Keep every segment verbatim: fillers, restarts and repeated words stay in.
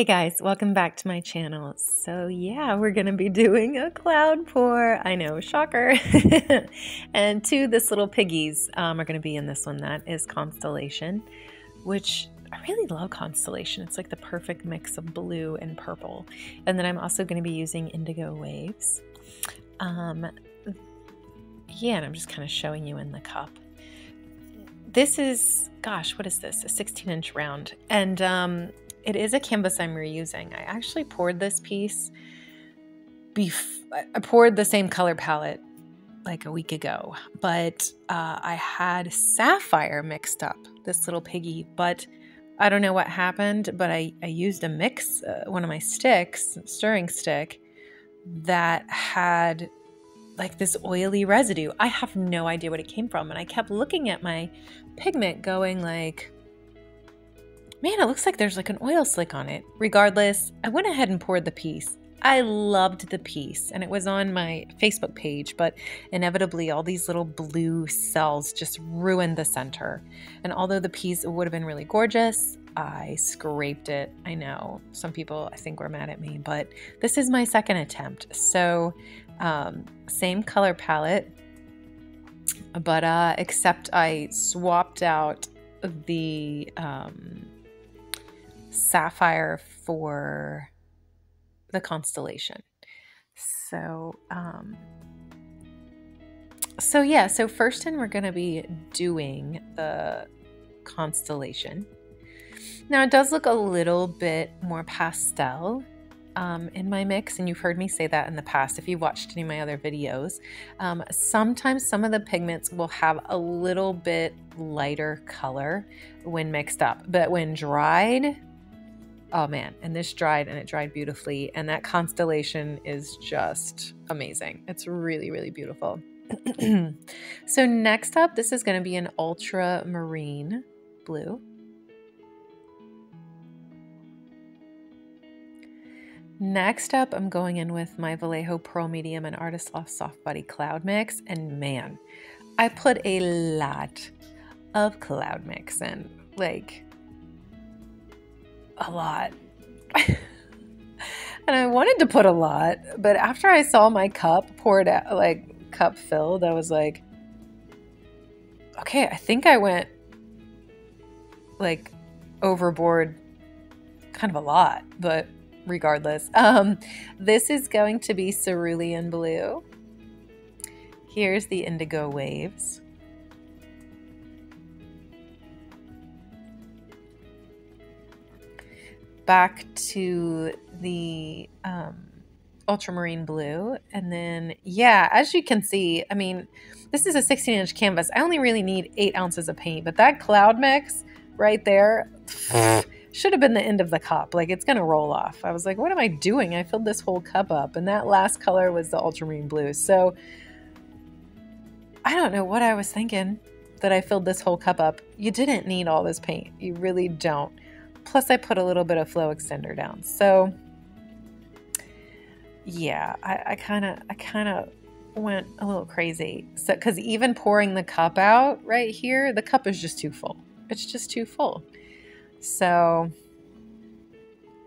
Hey guys, welcome back to my channel. So yeah, we're gonna be doing a cloud pour. I know, shocker. And two This Little Piggies um, are gonna be in this one. That is Constellation, which I really love Constellation. It's like the perfect mix of blue and purple. And then I'm also gonna be using Indigo Waves. Um, yeah, and I'm just kind of showing you in the cup. This is, gosh, what is this? A sixteen inch round. And um, it is a canvas I'm reusing. I actually poured this piece, bef I poured the same color palette like a week ago, but uh, I had sapphire mixed up, This Little Piggy, but I don't know what happened, but I, I used a mix, uh, one of my sticks, stirring stick, that had like this oily residue. I have no idea what it came from, and I kept looking at my pigment going like, man, it looks like there's like an oil slick on it. Regardless, I went ahead and poured the piece. I loved the piece, and it was on my Facebook page, but inevitably all these little blue cells just ruined the center. And although the piece would have been really gorgeous, I scraped it. I know some people I think were mad at me, but this is my second attempt. So um, same color palette, but uh, except I swapped out the um, sapphire for the Constellation. So, um, so yeah, so first in we're going to be doing the Constellation. Now it does look a little bit more pastel um, in my mix, and you've heard me say that in the past if you've watched any of my other videos. Um, sometimes some of the pigments will have a little bit lighter color when mixed up, but when dried, oh man, and this dried, and it dried beautifully, and that Constellation is just amazing. It's really, really beautiful. So next up, this is going to be an ultramarine blue. Next up, I'm going in with my Vallejo Pearl Medium and Artist Loft Soft Body Cloud Mix, and man, I put a lot of cloud mix in, like, a lot. And I wanted to put a lot, but after I saw my cup poured out, like cup filled, I was like, okay, I think I went like overboard kind of a lot, but regardless. Um, this is going to be Cerulean Blue. Here's the Indigo Waves. Back to the um, ultramarine blue. And then, yeah, as you can see, I mean, this is a sixteen inch canvas. I only really need eight ounces of paint, but that cloud mix right there should have been the end of the cup. Like, it's going to roll off. I was like, what am I doing? I filled this whole cup up. And that last color was the ultramarine blue. So I don't know what I was thinking that I filled this whole cup up. You didn't need all this paint. You really don't. Plus I put a little bit of flow extender down. So yeah, I kind of, I kind of went a little crazy. So, cause even pouring the cup out right here, the cup is just too full. It's just too full. So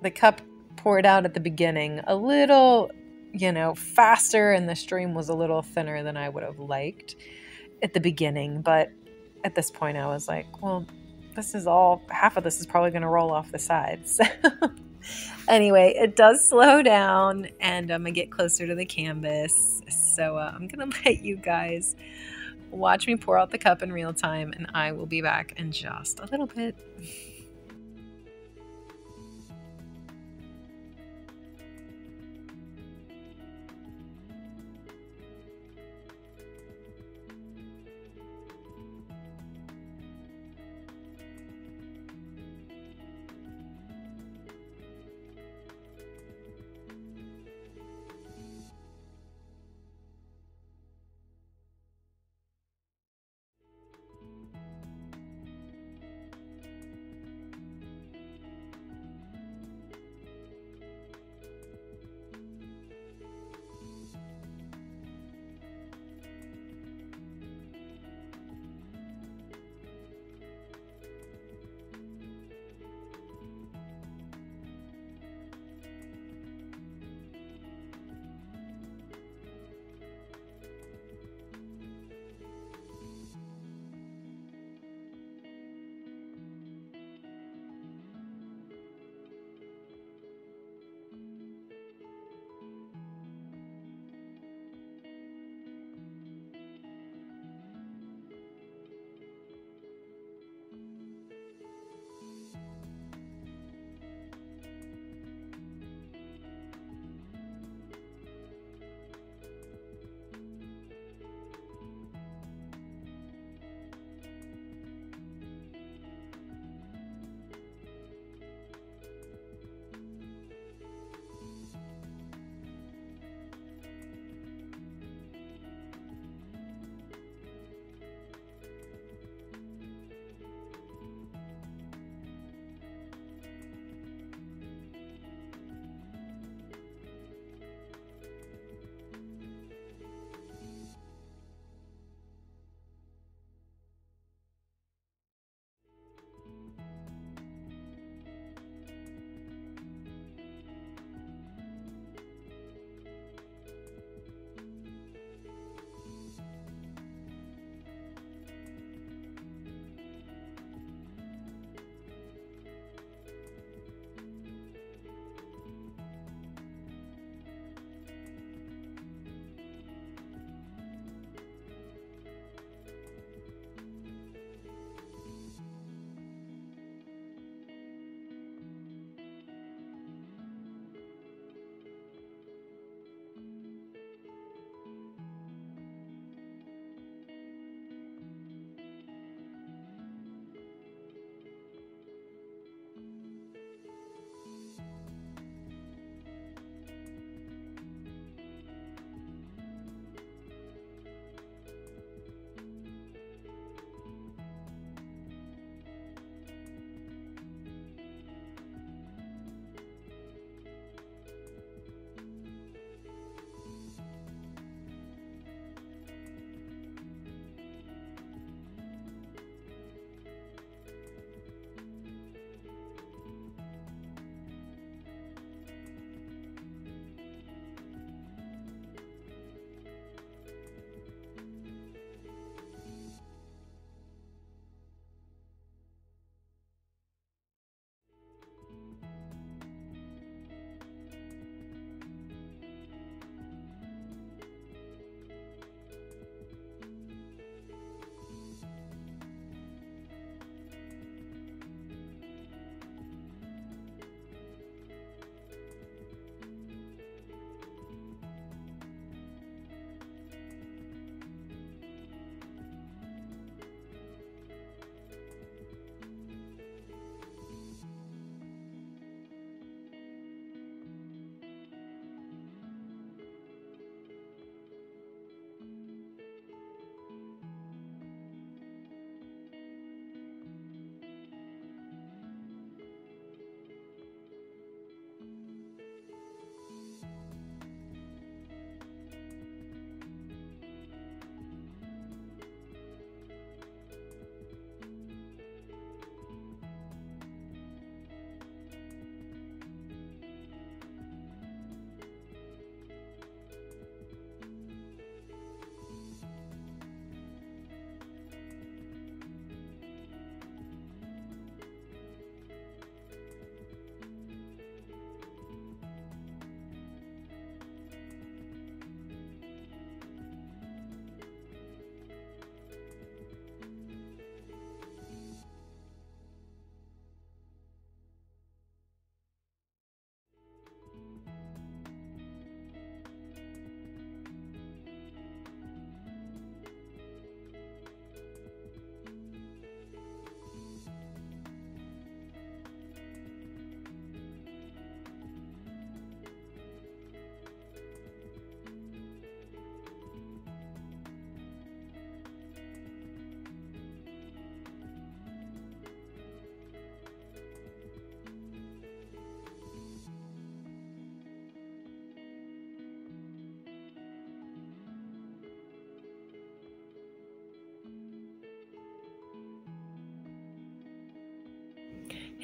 the cup poured out at the beginning a little, you know, faster, and the stream was a little thinner than I would have liked at the beginning. But at this point I was like, well, this is all, half of this is probably going to roll off the sides. Anyway, it does slow down, and I'm going to get closer to the canvas. So uh, I'm going to let you guys watch me pour out the cup in real time, and I will be back in just a little bit.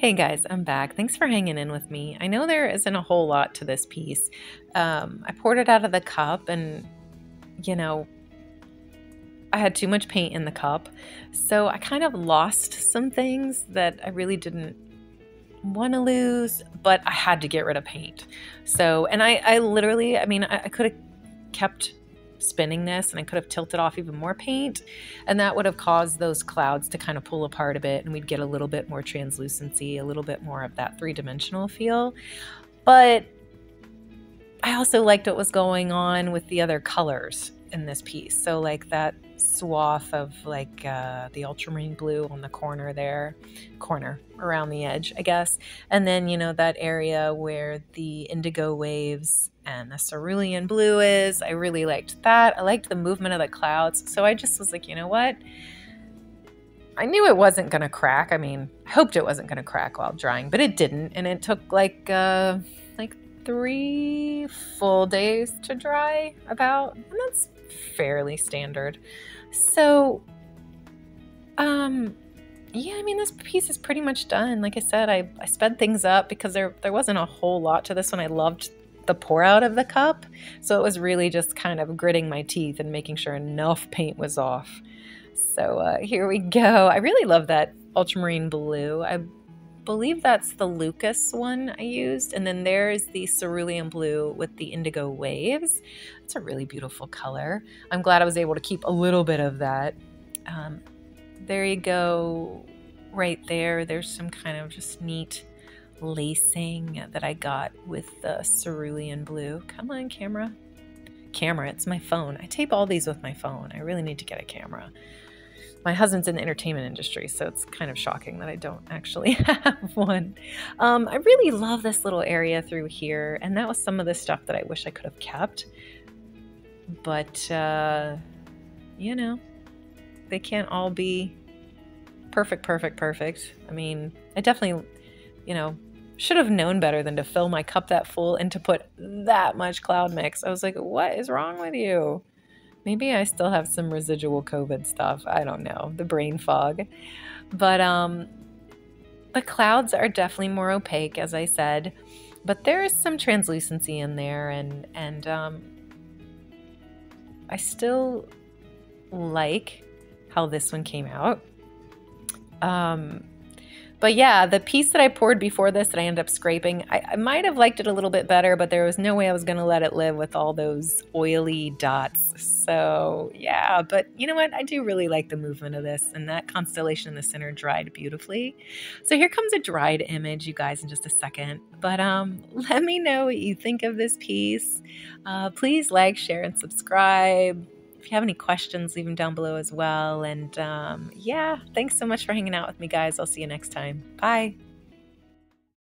Hey guys, I'm back. Thanks for hanging in with me. I know there isn't a whole lot to this piece. Um, I poured it out of the cup and, you know, I had too much paint in the cup. So I kind of lost some things that I really didn't want to lose, but I had to get rid of paint. So, and I, I literally, I mean, I, I could have kept spinning this and I could have tilted off even more paint, and that would have caused those clouds to kind of pull apart a bit and we'd get a little bit more translucency, a little bit more of that three-dimensional feel. But I also liked what was going on with the other colors in this piece. So like that swath of like uh, the ultramarine blue on the corner there, corner around the edge, I guess. And then, you know, that area where the indigo waves and the cerulean blue is, I really liked that. I liked the movement of the clouds. So I just was like, you know what? I knew it wasn't going to crack. I mean, I hoped it wasn't going to crack while drying, but it didn't. And it took like, uh, like three full days to dry about, and that's fairly standard. So, um, yeah, I mean, this piece is pretty much done. Like I said, I, I sped things up because there, there wasn't a whole lot to this one. I loved the pour out of the cup. So it was really just kind of gritting my teeth and making sure enough paint was off. So uh, here we go. I really love that ultramarine blue. I believe that's the Lucas one I used. And then there's the cerulean blue with the indigo waves. It's a really beautiful color. I'm glad I was able to keep a little bit of that. Um, there you go. Right there. There's some kind of just neat lacing that I got with the cerulean blue. Come on, camera. Camera, it's my phone. I tape all these with my phone. I really need to get a camera. My husband's in the entertainment industry, so it's kind of shocking that I don't actually have one. Um, I really love this little area through here, and that was some of the stuff that I wish I could have kept. But, uh, you know, they can't all be perfect, perfect, perfect. I mean, I definitely, you know, should have known better than to fill my cup that full and to put that much cloud mix. I was like, what is wrong with you? Maybe I still have some residual COVID stuff. I don't know, the brain fog. But um, the clouds are definitely more opaque, as I said. But there is some translucency in there, and and um, I still like how this one came out. Um, but yeah, the piece that I poured before this that I ended up scraping, I, I might have liked it a little bit better, but there was no way I was going to let it live with all those oily dots. So yeah, but you know what? I do really like the movement of this, and that constellation in the center dried beautifully. So here comes a dried image, you guys, in just a second. But um, let me know what you think of this piece. Uh, please like, share, and subscribe. If you have any questions, leave them down below as well. And um, yeah, thanks so much for hanging out with me, guys. I'll see you next time. Bye.